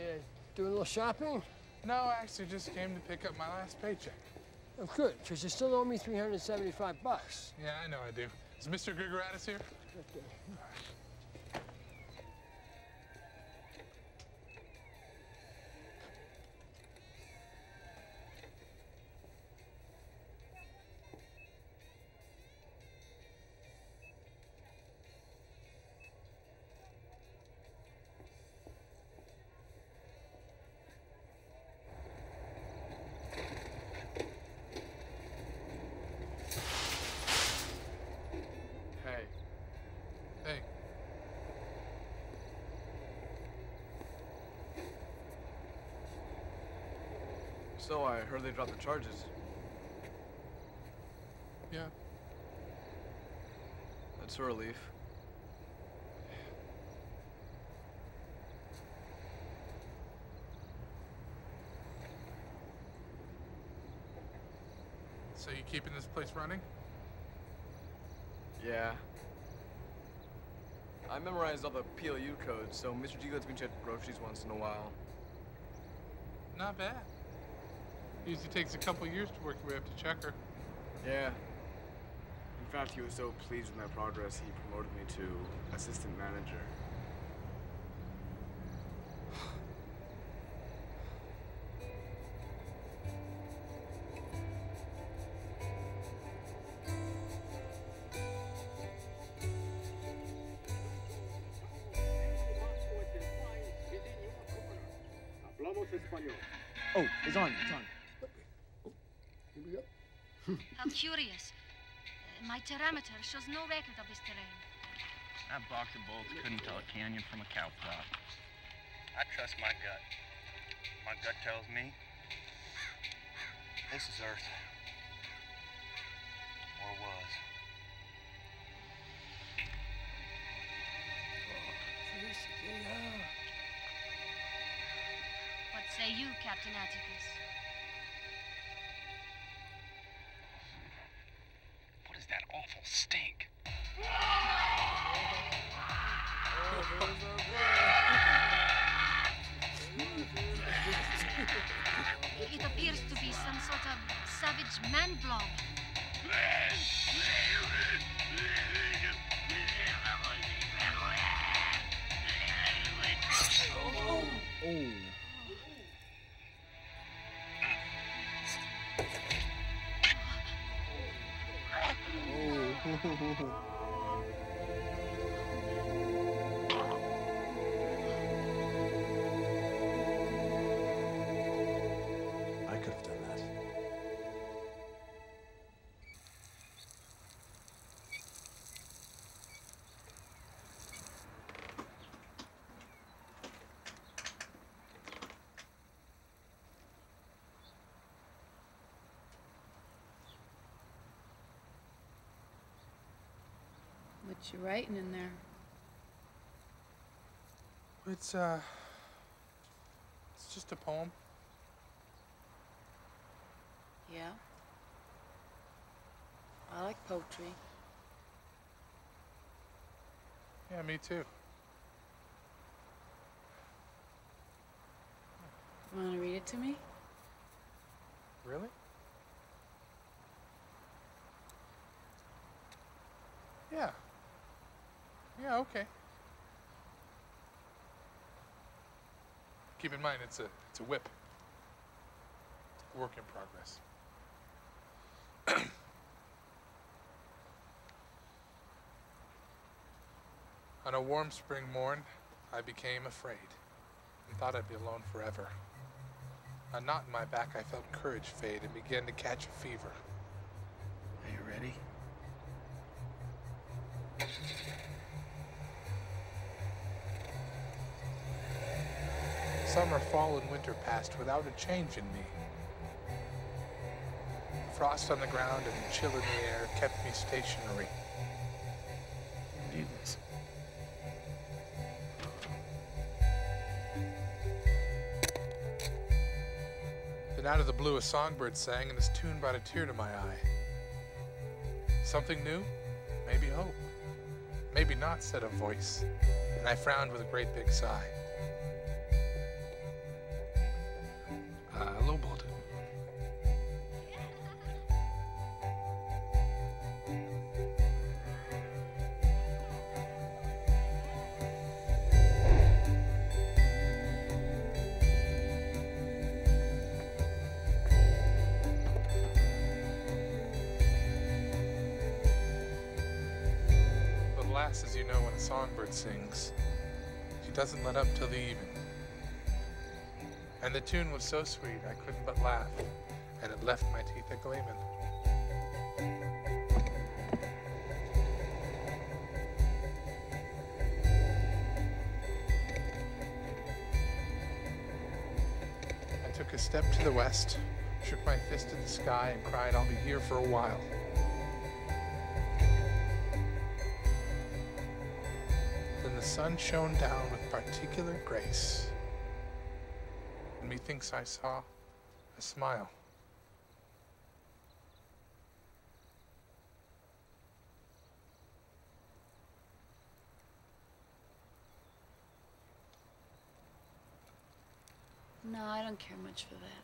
doing a little shopping? No, I actually just came to pick up my last paycheck. Oh, good, because you still owe me three hundred seventy-five bucks. Yeah, I know I do. Is Mister Grigoratis here? Okay. All right. So I heard they dropped the charges. Yeah. That's a relief. So you keeping this place running? Yeah. I memorized all the P L U codes, so Mister G lets me check groceries once in a while. Not bad. Usually takes a couple years to work your way up to checker. Yeah. In fact, he was so pleased with my progress, he promoted me to assistant manager. Espanol. Oh, it's on, it's on. Okay. Oh, here we go. I'm curious. Uh, my telemeter shows no record of this terrain. That box of bolts couldn't tell a canyon from a cow plot. I trust my gut. My gut tells me this is Earth. Or was. What say you, Captain Atticus? What is that awful stink? It appears to be some sort of savage man blob. Oh. Oh. Oh. What you writing in there? It's, uh, it's just a poem. Yeah? I like poetry. Yeah, me too. Want to read it to me? Really? Yeah. Yeah, okay. Keep in mind, it's a, it's a whip. It's a work in progress. On a warm spring morn, I became afraid and thought I'd be alone forever. A knot in my back, I felt courage fade and began to catch a fever. Are you ready? Summer, fall, and winter passed without a change in me. The frost on the ground and the chill in the air kept me stationary. Needless. Then out of the blue, a songbird sang, and his tune brought a tear to my eye. Something new? Maybe hope. Maybe not, said a voice, and I frowned with a great big sigh. As you know, when a songbird sings, she doesn't let up till the evening. And the tune was so sweet, I couldn't but laugh, and it left my teeth a-gleaming. I took a step to the west, shook my fist at the sky, and cried, "I'll be here for a while." The sun shone down with particular grace, and methinks I saw a smile. No, I don't care much for that.